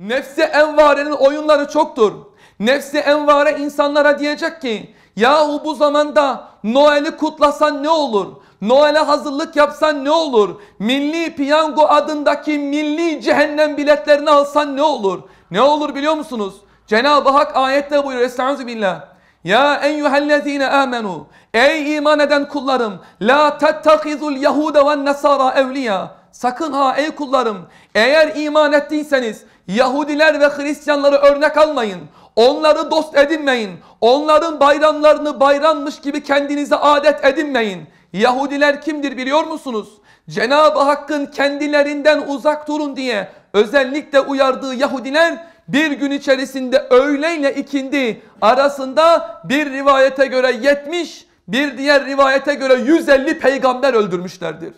Nefsi envarenin oyunları çoktur. Nefsi envare insanlara diyecek ki yahu bu zamanda Noel'i kutlasan ne olur? Noel'e hazırlık yapsan ne olur? Milli Piyango adındaki milli cehennem biletlerini alsan ne olur? Ne olur biliyor musunuz? Cenab-ı Hak ayette buyuruyor. Estaizu billah. Ya eyyühellezine amenu. Ey iman eden kullarım. La tettekizul yahude ve nesara evliya. Sakın ha ey kullarım. Eğer iman ettiyseniz Yahudiler ve Hristiyanları örnek almayın. Onları dost edinmeyin. Onların bayramlarını bayrammış gibi kendinize adet edinmeyin. Yahudiler kimdir biliyor musunuz? Cenab-ı Hakk'ın kendilerinden uzak durun diye özellikle uyardığı Yahudiler bir gün içerisinde öğle ile ikindi arasında bir rivayete göre 70, bir diğer rivayete göre 150 peygamber öldürmüşlerdir.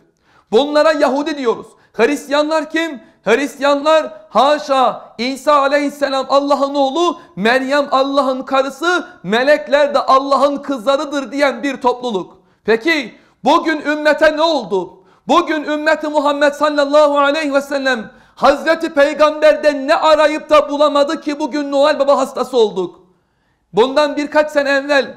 Bunlara Yahudi diyoruz. Hristiyanlar kim? Hristiyanlar haşa İsa aleyhisselam Allah'ın oğlu, Meryem Allah'ın karısı, melekler de Allah'ın kızlarıdır diyen bir topluluk. Peki bugün ümmete ne oldu? Bugün ümmeti Muhammed sallallahu aleyhi ve sellem Hazreti Peygamber'den ne arayıp da bulamadı ki bugün Noel Baba hastası olduk. Bundan birkaç sene evvel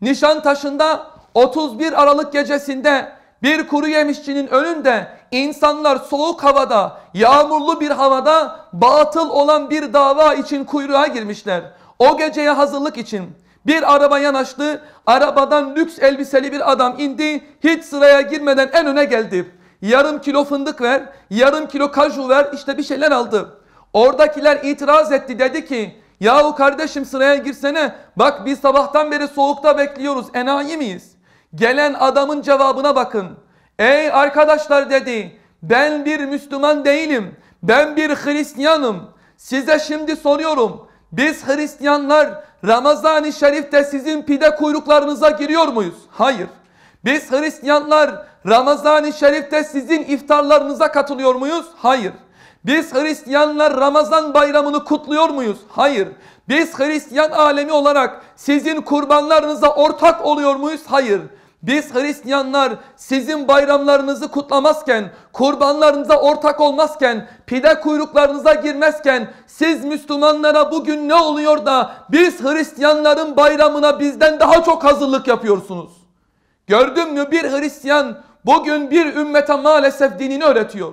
Nişantaşı'nda 31 Aralık gecesinde bir kuru yemişçinin önünde insanlar soğuk havada, yağmurlu bir havada batıl olan bir dava için kuyruğa girmişler. O geceye hazırlık için. Bir araba yanaştı, arabadan lüks elbiseli bir adam indi, hiç sıraya girmeden en öne geldi. Yarım kilo fındık ver, yarım kilo kaju ver, işte bir şeyler aldı. Oradakiler itiraz etti, dedi ki, yahu kardeşim sıraya girsene, bak biz sabahtan beri soğukta bekliyoruz, enayi miyiz? Gelen adamın cevabına bakın. Ey arkadaşlar dedi, ben bir Müslüman değilim, ben bir Hristiyanım. Size şimdi soruyorum, biz Hristiyanlar Ramazan-ı Şerif'te sizin pide kuyruklarınıza giriyor muyuz? Hayır. Biz Hristiyanlar Ramazan-ı Şerif'te sizin iftarlarınıza katılıyor muyuz? Hayır. Biz Hristiyanlar Ramazan bayramını kutluyor muyuz? Hayır. Biz Hristiyan alemi olarak sizin kurbanlarınıza ortak oluyor muyuz? Hayır. Biz Hristiyanlar sizin bayramlarınızı kutlamazken, kurbanlarınıza ortak olmazken, pide kuyruklarınıza girmezken siz Müslümanlara bugün ne oluyor da biz Hristiyanların bayramına bizden daha çok hazırlık yapıyorsunuz? Gördün mü bir Hristiyan bugün bir ümmete maalesef dinini öğretiyor.